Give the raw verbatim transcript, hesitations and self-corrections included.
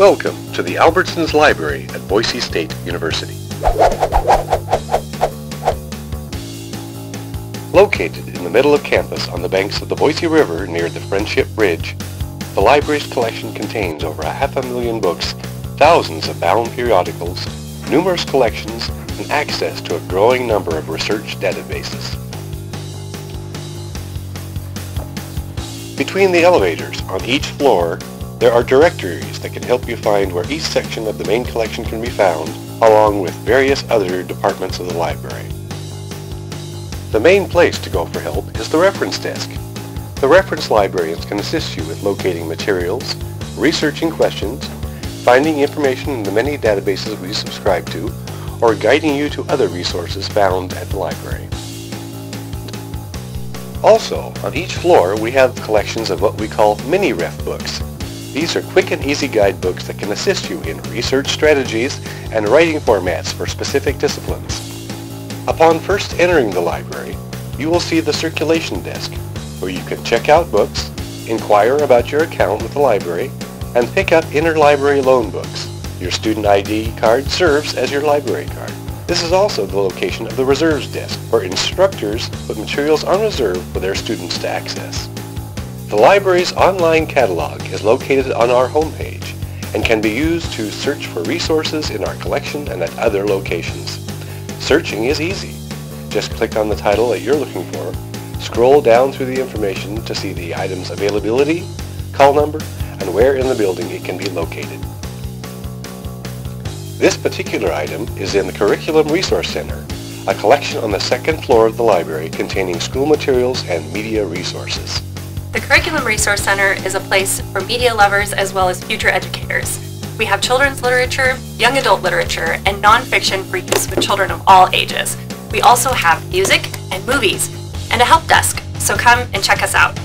Welcome to the Albertsons Library at Boise State University. Located in the middle of campus on the banks of the Boise River near the Friendship Bridge, the library's collection contains over a half a million books, thousands of bound periodicals, numerous collections, and access to a growing number of research databases. Between the elevators on each floor, there are directories that can help you find where each section of the main collection can be found, along with various other departments of the library. The main place to go for help is the reference desk. The reference librarians can assist you with locating materials, researching questions, finding information in the many databases we subscribe to, or guiding you to other resources found at the library. Also, on each floor we have collections of what we call mini-ref books. These are quick and easy guidebooks that can assist you in research strategies and writing formats for specific disciplines. Upon first entering the library, you will see the circulation desk, where you can check out books, inquire about your account with the library, and pick up interlibrary loan books. Your student I D card serves as your library card. This is also the location of the reserves desk, where instructors put materials on reserve for their students to access. The library's online catalog is located on our homepage and can be used to search for resources in our collection and at other locations. Searching is easy. Just click on the title that you're looking for, scroll down through the information to see the item's availability, call number, and where in the building it can be located. This particular item is in the Curriculum Resource Center, a collection on the second floor of the library containing school materials and media resources. The Curriculum Resource Center is a place for media lovers as well as future educators. We have children's literature, young adult literature, and nonfiction for use with children of all ages. We also have music and movies, and a help desk, so come and check us out.